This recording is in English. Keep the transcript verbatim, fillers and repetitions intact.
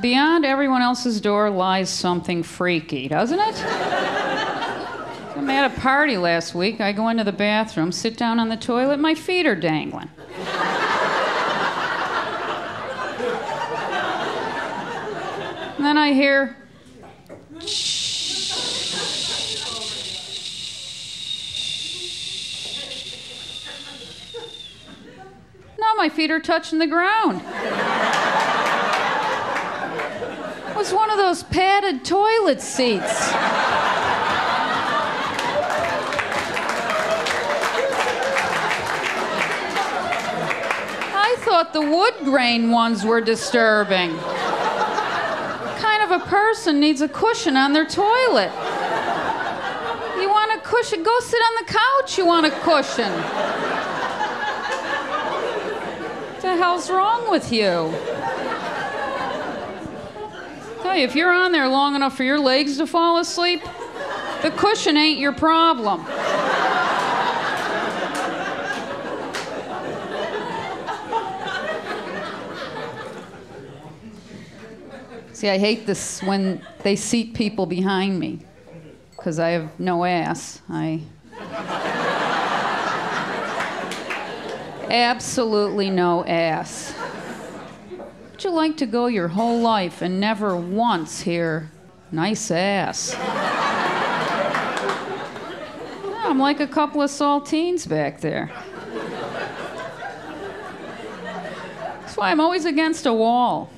Beyond everyone else's door lies something freaky, doesn't it? I'm at a party last week. I go into the bathroom, sit down on the toilet, my feet are dangling. And then I hear... Now my feet are touching the ground. It was one of those padded toilet seats. I thought the wood grain ones were disturbing. A person needs a cushion on their toilet. You want a cushion? Go sit on the couch. You want a cushion? What the hell's wrong with you? I tell you, if you're on there long enough for your legs to fall asleep, the cushion ain't your problem. See, I hate this when they seat people behind me, because I have no ass. I absolutely no ass. Would you like to go your whole life and never once hear, nice ass? Yeah, I'm like a couple of saltines back there. That's why I'm always against a wall.